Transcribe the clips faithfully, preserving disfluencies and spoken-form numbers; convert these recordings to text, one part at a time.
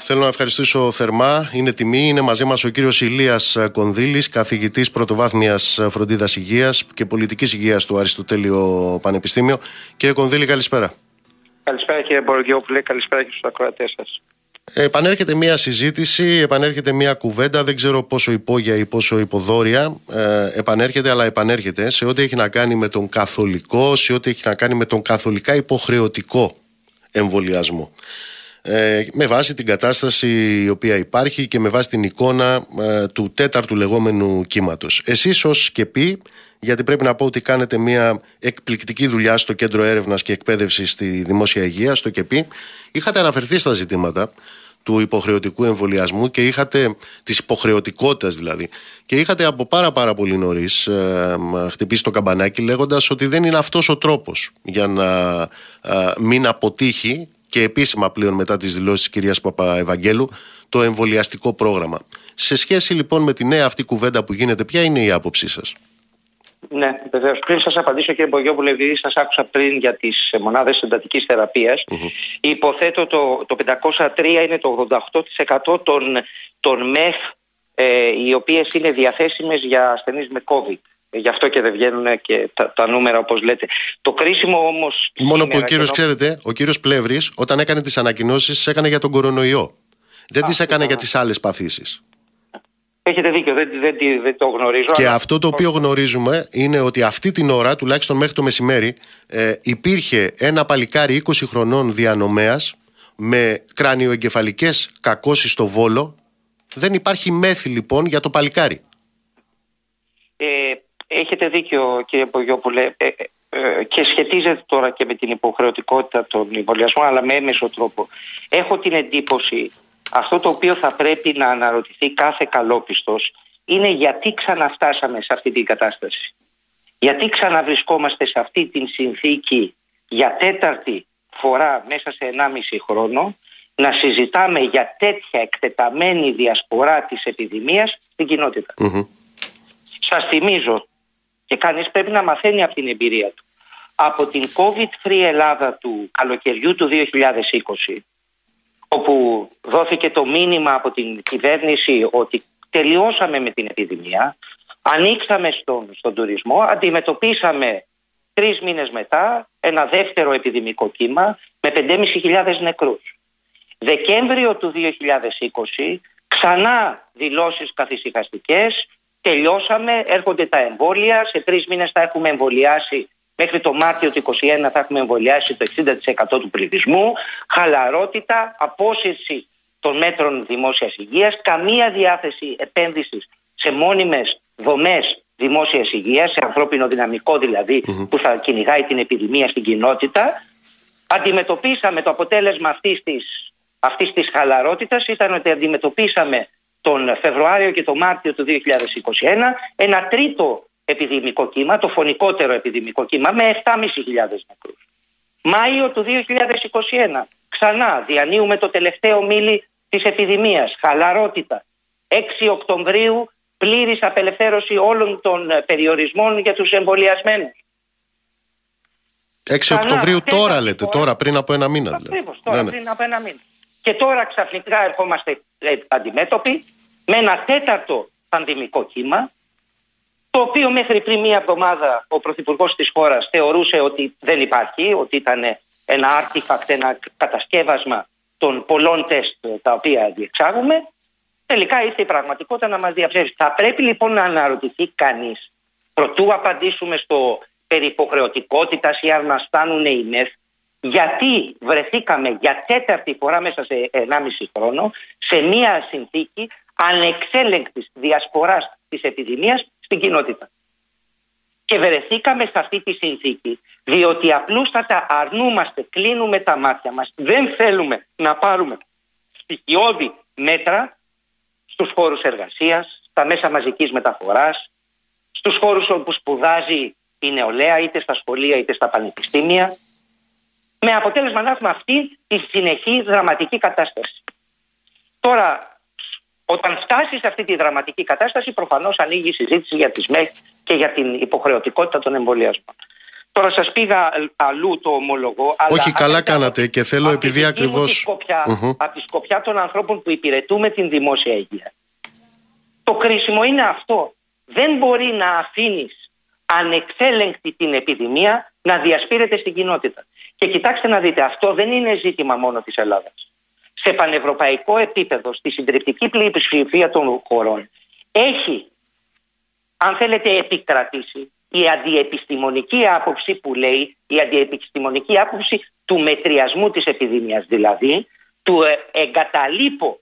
Θέλω να ευχαριστήσω θερμά. Είναι τιμή. Είναι μαζί μας ο κύριος Ηλίας Κονδύλης, καθηγητής πρωτοβάθμιας φροντίδας υγείας και πολιτικής υγείας του Αριστοτέλειο Πανεπιστήμιο. Κύριε Κονδύλη, καλησπέρα. Καλησπέρα κύριε Μποργιόπουλε, καλησπέρα και στους ακροατές σας. Επανέρχεται μια συζήτηση, επανέρχεται μια κουβέντα, δεν ξέρω πόσο υπόγεια ή πόσο υποδόρια ε, επανέρχεται, αλλά επανέρχεται σε ό,τι έχει να κάνει με τον καθολικό, σε ό,τι έχει να κάνει με τον καθολικά υποχρεωτικό εμβολιασμό. Ε, με βάση την κατάσταση η οποία υπάρχει και με βάση την εικόνα ε, του τέταρτου λεγόμενου κύματος. Εσείς ως ΣΚΕΠΗ, γιατί πρέπει να πω ότι κάνετε μια εκπληκτική δουλειά στο Κέντρο Έρευνας και Εκπαίδευσης στη Δημόσια Υγεία, στο ΚΕΠΗ, είχατε αναφερθεί στα ζητήματα του υποχρεωτικού εμβολιασμού και είχατε, της υποχρεωτικότητας δηλαδή, και είχατε από πάρα πάρα πολύ νωρίς ε, χτυπήσει το καμπανάκι λέγοντας ότι δεν είναι αυτός ο τρόπος για να ε, μην αποτύχει και επίσημα πλέον μετά τις δηλώσεις της κυρίας Παπαευαγγέλου το εμβολιαστικό πρόγραμμα. Σε σχέση λοιπόν με τη νέα αυτή κουβέντα που γίνεται, ποια είναι η άποψή σας? Ναι, βεβαίως. Πριν σας απαντήσω, κύριε Μποργιόπουλε, επειδή σας άκουσα πριν για τις μονάδες εντατικής θεραπείας, mm-hmm. υποθέτω το, το πεντακόσια τρία είναι το ογδόντα οκτώ τοις εκατό των, των ΜΕΦ, ε, οι οποίες είναι διαθέσιμες για ασθενείς με COVID. Γι' αυτό και δεν βγαίνουν και τα, τα νούμερα όπως λέτε. Το κρίσιμο όμως... Μόνο που ο κύριος, ενώ... ξέρετε, ο κύριος Πλεύρης, όταν έκανε τις ανακοινώσεις, τις έκανε για τον κορονοϊό. Δεν Α, τις έκανε α, για τις άλλες παθήσεις. Έχετε δίκιο, δεν, δεν, δεν το γνωρίζω. Και αλλά... αυτό το οποίο γνωρίζουμε είναι ότι αυτή την ώρα, τουλάχιστον μέχρι το μεσημέρι, ε, υπήρχε ένα παλικάρι είκοσι χρονών διανομέας με κρανιοεγκεφαλικές κακώσεις στο Βόλο. Δεν υπάρχει μέθη λοιπόν για το παλικάρι. Ε, έχετε δίκιο κύριε Μποργιόπουλε. Ε, ε, και σχετίζεται τώρα και με την υποχρεωτικότητα των εμβολιασμών, αλλά με έμεσο τρόπο. Έχω την εντύπωση... Αυτό το οποίο θα πρέπει να αναρωτηθεί κάθε καλόπιστος είναι γιατί ξαναφτάσαμε σε αυτή την κατάσταση. Γιατί ξαναβρισκόμαστε σε αυτή την συνθήκη για τέταρτη φορά μέσα σε ενάμιση χρόνο να συζητάμε για τέτοια εκτεταμένη διασπορά της επιδημίας στην κοινότητα. Mm-hmm. Σας θυμίζω, και κανείς πρέπει να μαθαίνει από την εμπειρία του, από την COVID-free Ελλάδα του καλοκαιριού του δύο χιλιάδες είκοσι, όπου δόθηκε το μήνυμα από την κυβέρνηση ότι τελειώσαμε με την επιδημία, ανοίξαμε στον, στον τουρισμό, αντιμετωπίσαμε τρεις μήνες μετά ένα δεύτερο επιδημικό κύμα με πέντε χιλιάδες πεντακόσιους νεκρούς. Δεκέμβριο του δύο χιλιάδες είκοσι, ξανά δηλώσεις καθησυχαστικές, τελειώσαμε, έρχονται τα εμβόλια, σε τρεις μήνες θα έχουμε εμβολιάσει. Μέχρι το Μάρτιο του είκοσι ένα θα έχουμε εμβολιάσει το εξήντα τοις εκατό του πληθυσμού. Χαλαρότητα, απόσυρση των μέτρων δημόσιας υγείας, καμία διάθεση επένδυσης σε μόνιμες δομές δημόσιας υγείας, σε ανθρώπινο δυναμικό δηλαδή, mm-hmm. που θα κυνηγάει την επιδημία στην κοινότητα. Αντιμετωπίσαμε το αποτέλεσμα αυτής της, αυτής της χαλαρότητας, ήταν ότι αντιμετωπίσαμε τον Φεβρουάριο και τον Μάρτιο του δύο χιλιάδες είκοσι ένα ένα τρίτο επιδημικό κύμα, το φωνικότερο επιδημικό κύμα με επτά χιλιάδες πεντακόσιους νεκρούς. Μάιο του δύο χιλιάδες είκοσι ένα, ξανά διανύουμε το τελευταίο μήλι της επιδημίας, χαλαρότητα. έξι Οκτωβρίου, πλήρης απελευθέρωση όλων των περιορισμών για τους εμβολιασμένους. έξι Οκτωβρίου τώρα λέτε, τώρα πριν από ένα μήνα. Ακριβώς, τώρα πριν από ένα μήνα. Και τώρα ξαφνικά ερχόμαστε αντιμέτωποι με ένα τέταρτο πανδημικό κύμα, το οποίο μέχρι πριν μία εβδομάδα ο Πρωθυπουργός της χώρας θεωρούσε ότι δεν υπάρχει, ότι ήταν ένα artifact, ένα κατασκεύασμα των πολλών τεστ τα οποία διεξάγουμε. Τελικά ήρθε η πραγματικότητα να μας διαψεύσει. Θα πρέπει λοιπόν να αναρωτηθεί κανείς, προτού απαντήσουμε στο περί υποχρεωτικότητας ή αν μας φτάνουν οι ΜΕΘ, γιατί βρεθήκαμε για τέταρτη φορά μέσα σε ενάμιση χρόνο σε μία συνθήκη ανεξέλεγκτης διασποράς της επιδημίας στην κοινότητα. Και βρεθήκαμε σε αυτή τη συνθήκη, διότι απλούστατα αρνούμαστε, κλείνουμε τα μάτια μας, δεν θέλουμε να πάρουμε στοιχειώδη μέτρα στους χώρους εργασίας, στα μέσα μαζικής μεταφοράς, στους χώρους όπου σπουδάζει η νεολαία, είτε στα σχολεία είτε στα πανεπιστήμια, με αποτέλεσμα να έχουμε αυτή τη συνεχή δραματική κατάσταση. Τώρα, όταν φτάσει σε αυτή τη δραματική κατάσταση, προφανώς ανοίγει η συζήτηση για τις ΜΕΘ και για την υποχρεωτικότητα των εμβολιασμών. Τώρα σας πήγα αλλού, το ομολογώ. Αλλά όχι, καλά αφή, κάνατε και θέλω επειδή ακριβώς... Σκοπιά, uh-huh. Από τη σκοπιά των ανθρώπων που υπηρετούμε την δημόσια υγεία. Το κρίσιμο είναι αυτό. Δεν μπορεί να αφήνεις ανεξέλεγκτη την επιδημία να διασπείρεται στην κοινότητα. Και κοιτάξτε να δείτε, αυτό δεν είναι ζήτημα μόνο της Ελλάδας. Σε πανευρωπαϊκό επίπεδο, στη συντριπτική πλειοψηφία των χωρών, έχει, αν θέλετε, επικρατήσει η αντιεπιστημονική άποψη που λέει, η αντιεπιστημονική άποψη του μετριασμού της επιδημίας, δηλαδή του εγκαταλείπω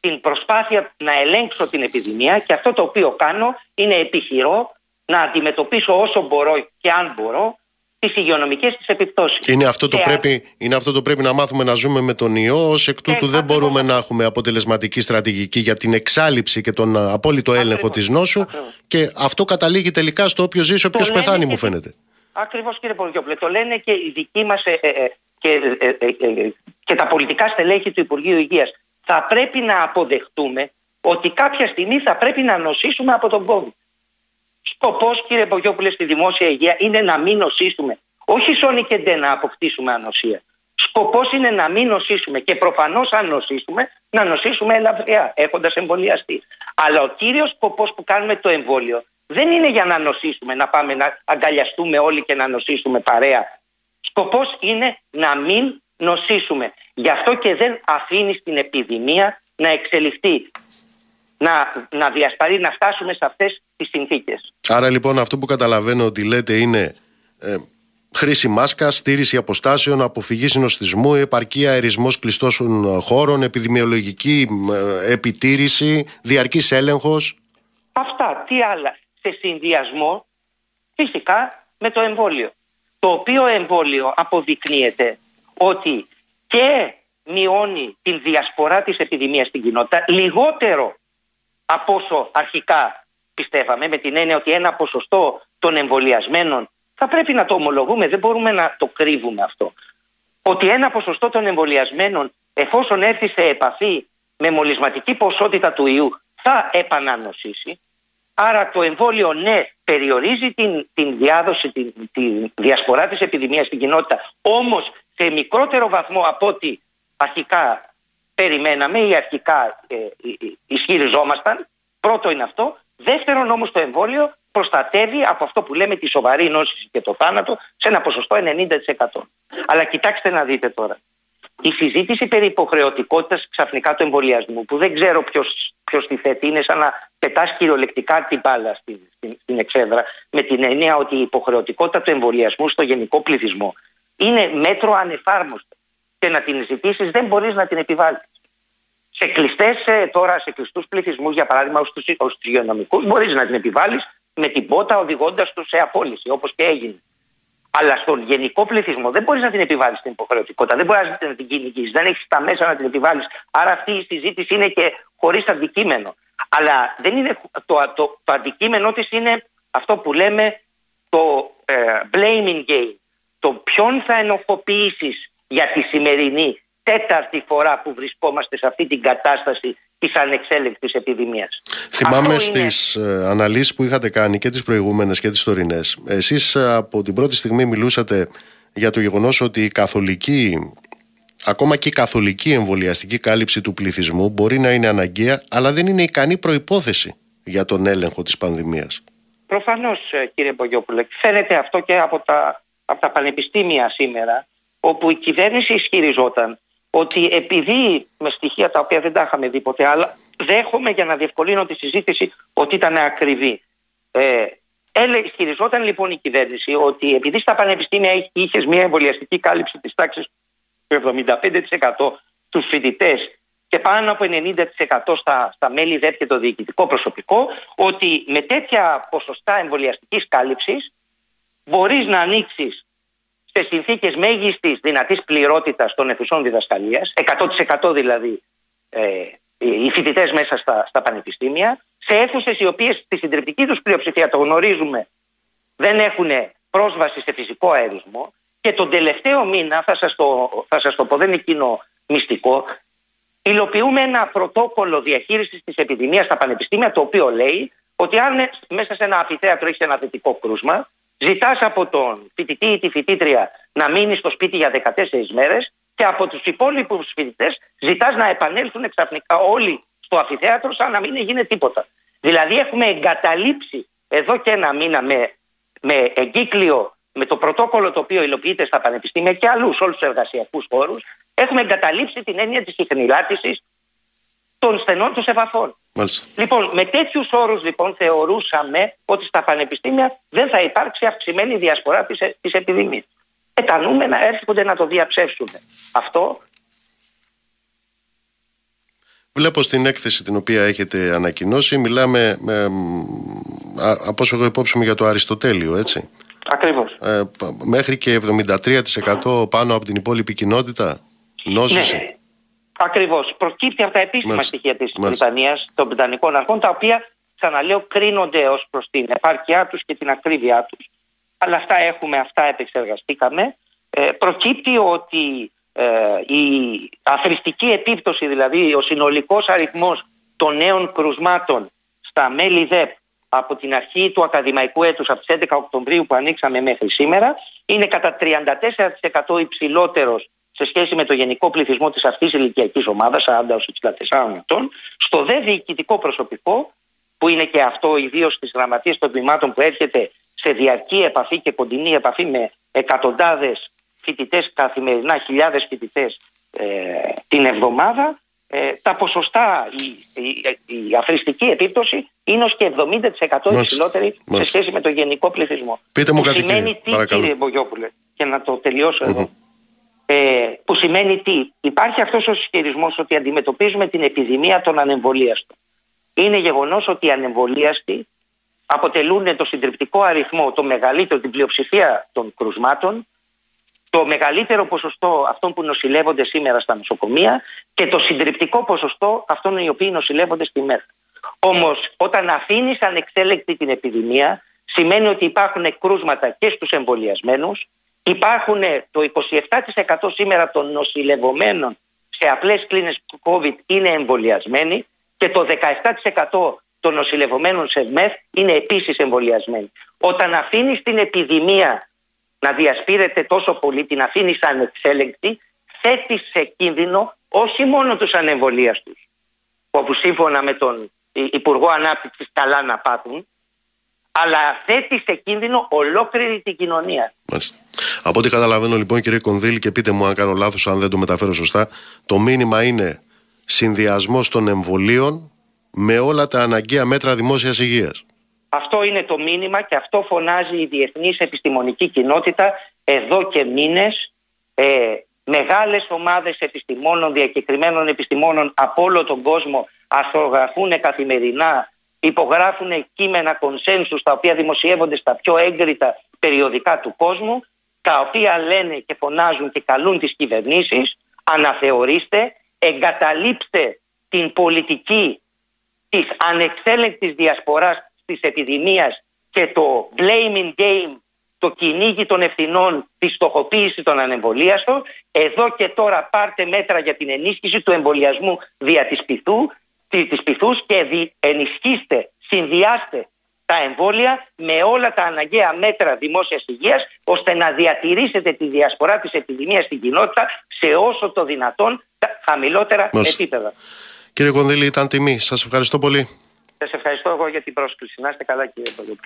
την προσπάθεια να ελέγξω την επιδημία και αυτό το οποίο κάνω είναι επιχειρώ να αντιμετωπίσω όσο μπορώ και αν μπορώ τις υγειονομικές της επιπτώσεις. Και είναι αυτό, το και πρέπει, αν... είναι αυτό το πρέπει να μάθουμε να ζούμε με τον ιό, ως εκ τούτου δεν μπορούμε ακριβώς να έχουμε αποτελεσματική στρατηγική για την εξάλειψη και τον απόλυτο έλεγχο ακριβώς της νόσου ακριβώς. Και αυτό καταλήγει τελικά στο όποιος ζει, όποιος πεθάνει, μου φαίνεται. Ακριβώς, κύριε Πολιόπλε, το λένε και οι δικοί μας ε, ε, ε, και, ε, ε, ε, και τα πολιτικά στελέχη του Υπουργείου Υγείας. Θα πρέπει να αποδεχτούμε ότι κάποια στιγμή θα πρέπει να νοσήσουμε από τον COVID. Σκοπός, κύριε Μπογιόπουλε, στη δημόσια υγεία είναι να μην νοσήσουμε. Όχι σώνει και ντε να αποκτήσουμε ανοσία. Σκοπός είναι να μην νοσήσουμε και προφανώς αν νοσήσουμε, να νοσήσουμε ελαφριά, έχοντας εμβολιαστεί. Αλλά ο κύριος σκοπός που κάνουμε το εμβόλιο δεν είναι για να νοσήσουμε, να πάμε να αγκαλιαστούμε όλοι και να νοσήσουμε παρέα. Σκοπός είναι να μην νοσήσουμε. Γι' αυτό και δεν αφήνει την επιδημία να εξελιχθεί, να, να διασπαρεί, να φτάσουμε σε αυτές τις συνθήκες. Άρα λοιπόν αυτό που καταλαβαίνω ότι λέτε είναι ε, χρήση μάσκας, στήρηση αποστάσεων, αποφυγή συνοστισμού, επαρκή αερισμός κλειστών χώρων, επιδημιολογική ε, επιτήρηση, διαρκής έλεγχος. Αυτά, τι άλλα. Σε συνδυασμό φυσικά με το εμβόλιο. Το οποίο εμβόλιο αποδεικνύεται ότι και μειώνει την διασπορά της επιδημίας στην κοινότητα λιγότερο από όσο αρχικά πιστεύαμε, με την έννοια ότι ένα ποσοστό των εμβολιασμένων, θα πρέπει να το ομολογούμε, δεν μπορούμε να το κρύβουμε αυτό, ότι ένα ποσοστό των εμβολιασμένων εφόσον έρθει σε επαφή με μολυσματική ποσότητα του ιού θα επανανοσήσει. Άρα το εμβόλιο, ναι, περιορίζει την, την διάδοση, την, την διασπορά της επιδημίας στην κοινότητα, όμως σε μικρότερο βαθμό από ό,τι αρχικά περιμέναμε ή αρχικά ε, ε, ισχυριζόμασταν. Πρώτο είναι αυτό. Δεύτερον όμως, το εμβόλιο προστατεύει από αυτό που λέμε τη σοβαρή νόσηση και το θάνατο σε ένα ποσοστό ενενήντα τοις εκατό. Αλλά κοιτάξτε να δείτε τώρα. Η συζήτηση περί υποχρεωτικότητας ξαφνικά του εμβολιασμού, που δεν ξέρω ποιος τη θέτει, είναι σαν να πετάς κυριολεκτικά την μπάλα στην, στην, στην εξέδρα, με την έννοια ότι η υποχρεωτικότητα του εμβολιασμού στο γενικό πληθυσμό είναι μέτρο ανεφάρμοστο και να την ζητήσεις δεν μπορείς να την επιβάλλεις. Σε κλειστές, τώρα σε κλειστούς πληθυσμούς, για παράδειγμα στους υγειονομικούς, μπορείς να την επιβάλλεις με την πότα οδηγώντας τους σε απόλυση, όπως και έγινε. Αλλά στον γενικό πληθυσμό δεν μπορείς να την επιβάλλεις την υποχρεωτικότητα, δεν μπορείς να την κυνηγήσεις, δεν έχεις τα μέσα να την επιβάλλεις. Άρα αυτή η συζήτηση είναι και χωρίς αντικείμενο. Αλλά δεν είναι, το, το, το αντικείμενό της είναι αυτό που λέμε το ε, blaming game. Το ποιον θα ενοχοποιήσεις για τη σημερινή τέταρτη φορά που βρισκόμαστε σε αυτή την κατάσταση της ανεξέλεγκτης επιδημίας. Θυμάμαι στις είναι... αναλύσεις που είχατε κάνει και τις προηγούμενες και τις τωρινές. Εσείς από την πρώτη στιγμή μιλούσατε για το γεγονός ότι η καθολική, ακόμα και η καθολική εμβολιαστική κάλυψη του πληθυσμού μπορεί να είναι αναγκαία, αλλά δεν είναι ικανή προϋπόθεση για τον έλεγχο της πανδημίας. Προφανώς, κύριε Μπογιόπουλε, φαίνεται αυτό και από τα... από τα πανεπιστήμια σήμερα, όπου η κυβέρνηση ισχυριζόταν ότι επειδή, με στοιχεία τα οποία δεν τα είχαμε δει ποτέ, αλλά δέχομαι για να διευκολύνω τη συζήτηση ότι ήταν ακριβή. Ε, ισχυριζόταν λοιπόν η κυβέρνηση ότι επειδή στα πανεπιστήμια είχες μια εμβολιαστική κάλυψη της τάξης του εβδομήντα πέντε τοις εκατό στους φοιτητές και πάνω από ενενήντα τοις εκατό στα, στα μέλη ΔΕΠ και το διοικητικό προσωπικό, ότι με τέτοια ποσοστά εμβολιαστικής κάλυψης μπορείς να ανοίξεις σε συνθήκες μέγιστης δυνατής πληρότητας των αιθουσών διδασκαλίας, εκατό τοις εκατό δηλαδή ε, οι φοιτητές μέσα στα, στα πανεπιστήμια, σε αίθουσες οι οποίες στη συντριπτική τους πλειοψηφία, το γνωρίζουμε, δεν έχουν πρόσβαση σε φυσικό αερισμό. Και τον τελευταίο μήνα, θα σας το, θα σας το πω, δεν είναι εκείνο μυστικό, υλοποιούμε ένα πρωτόκολλο διαχείρισης της επιδημίας στα πανεπιστήμια, το οποίο λέει ότι αν μέσα σε ένα αμφιθέατρο έχεις ένα θετικό κρούσμα, Ζητάς από τον φοιτητή ή τη φοιτήτρια να μείνει στο σπίτι για δεκατέσσερις μέρες και από τους υπόλοιπους φοιτητές ζητάς να επανέλθουν ξαφνικά όλοι στο αμφιθέατρο σαν να μην έγινε τίποτα. Δηλαδή έχουμε εγκαταλείψει εδώ και ένα μήνα με, με εγκύκλιο, με το πρωτόκολλο το οποίο υλοποιείται στα πανεπιστήμια και αλλού σε όλους τους εργασιακούς χώρους, έχουμε εγκαταλείψει την έννοια της ιχνηλάτησης των στενών τους επαφών. Μάλιστα. Λοιπόν, με τέτοιους όρους λοιπόν, θεωρούσαμε ότι στα πανεπιστήμια δεν θα υπάρξει αυξημένη διασπορά της, ε, της επιδημίας. Ε, τα νούμερα έρχονται να το διαψεύσουν. Αυτό. Βλέπω στην έκθεση την οποία έχετε ανακοινώσει, μιλάμε, ε, α, από όσο εγώ υπόψη μου, για το Αριστοτέλειο, έτσι. Ακριβώς. Ε, μέχρι και εβδομήντα τρία τοις εκατό πάνω από την υπόλοιπη κοινότητα νόσηση. Ναι. Ακριβώς. Προκύπτει από τα επίσημα Μάλιστα. στοιχεία της Βρετανίας, των Βρετανικών αρχών, τα οποία, ξαναλέω, κρίνονται ως προς την επάρκειά τους και την ακρίβειά τους. Αλλά αυτά έχουμε, αυτά επεξεργαστήκαμε. Ε, προκύπτει ότι ε, η αθρηστική επίπτωση, δηλαδή ο συνολικός αριθμός των νέων κρουσμάτων στα μέλη ΔΕΠ από την αρχή του ακαδημαϊκού έτους, από τις έντεκα Οκτωβρίου που ανοίξαμε μέχρι σήμερα, είναι κατά τριάντα τέσσερα τοις εκατό υψηλότερος σε σχέση με το γενικό πληθυσμό της αυτής ηλικιακής ομάδας, σαράντα έως εξήντα τεσσάρων ετών, στο δε διοικητικό προσωπικό, που είναι και αυτό ιδίως στις γραμματείες των τμήματων που έρχεται σε διαρκή επαφή και κοντινή επαφή με εκατοντάδες φοιτητές καθημερινά, χιλιάδες φοιτητές ε, την εβδομάδα, ε, τα ποσοστά, η, η, η αθρηστική επίπτωση είναι ως και εβδομήντα τοις εκατό υψηλότερη σε σχέση με το γενικό πληθυσμό. Πείτε μου κάτι, σημαίνει, κύριε, τι, κύριε Μπογιόπουλε, και να το τελειώσω εδώ. Mm-hmm. Ε, που σημαίνει τι, υπάρχει αυτός ο ισχυρισμός ότι αντιμετωπίζουμε την επιδημία των ανεμβολίαστων. Είναι γεγονός ότι οι ανεμβολίαστοι αποτελούν το συντριπτικό αριθμό, το μεγαλύτερο, την πλειοψηφία των κρουσμάτων, το μεγαλύτερο ποσοστό αυτών που νοσηλεύονται σήμερα στα νοσοκομεία και το συντριπτικό ποσοστό αυτών οι οποίοι νοσηλεύονται στη ΜΕΘ. Όμως, όταν αφήνεις ανεξέλεκτη την επιδημία, σημαίνει ότι υπάρχουν κρούσματα και στους εμβολιασμένους. Υπάρχουν το είκοσι επτά τοις εκατό σήμερα των νοσηλευομένων σε απλές κλίνες COVID είναι εμβολιασμένοι και το δεκαεπτά τοις εκατό των νοσηλευομένων σε ΜΕΘ είναι επίσης εμβολιασμένοι. Όταν αφήνεις την επιδημία να διασπείρεται τόσο πολύ, την αφήνεις ανεξέλεγκτη, θέτεις σε κίνδυνο όχι μόνο τους ανεμβολίαστους, όπου σύμφωνα με τον Υπουργό Ανάπτυξης καλά να πάθουν, αλλά θέτει σε κίνδυνο ολόκληρη την κοινωνία. Μάλιστα. Από ό,τι καταλαβαίνω λοιπόν, κύριε Κονδύλη, και πείτε μου αν κάνω λάθος, αν δεν το μεταφέρω σωστά, το μήνυμα είναι συνδυασμός των εμβολίων με όλα τα αναγκαία μέτρα δημόσιας υγείας. Αυτό είναι το μήνυμα και αυτό φωνάζει η διεθνής επιστημονική κοινότητα εδώ και μήνες. Ε, μεγάλες ομάδες επιστημόνων, διακεκριμένων επιστημόνων από όλο τον κόσμο αρθρογραφούν καθημερινά, υπογράφουν κείμενα κονσένσους τα οποία δημοσιεύονται στα πιο έγκριτα περιοδικά του κόσμου, τα οποία λένε και φωνάζουν και καλούν τις κυβερνήσεις: αναθεωρήστε, εγκαταλείψτε την πολιτική της ανεξέλεγκτης διασποράς της επιδημίας και το blaming game, το κυνήγι των ευθυνών, τη στοχοποίηση των ανεμβολίαστων. Εδώ και τώρα πάρτε μέτρα για την ενίσχυση του εμβολιασμού δια της πυθού της πυθούς και ενισχύστε, συνδυάστε τα εμβόλια με όλα τα αναγκαία μέτρα δημόσιας υγείας, ώστε να διατηρήσετε τη διασπορά της επιδημίας στην κοινότητα σε όσο το δυνατόν χαμηλότερα Μάλιστα. επίπεδα. Κύριε Κονδύλη, ήταν τιμή. Σας ευχαριστώ πολύ. Σας ευχαριστώ εγώ για την πρόσκληση. Να είστε καλά, κύριε Κονδύλη.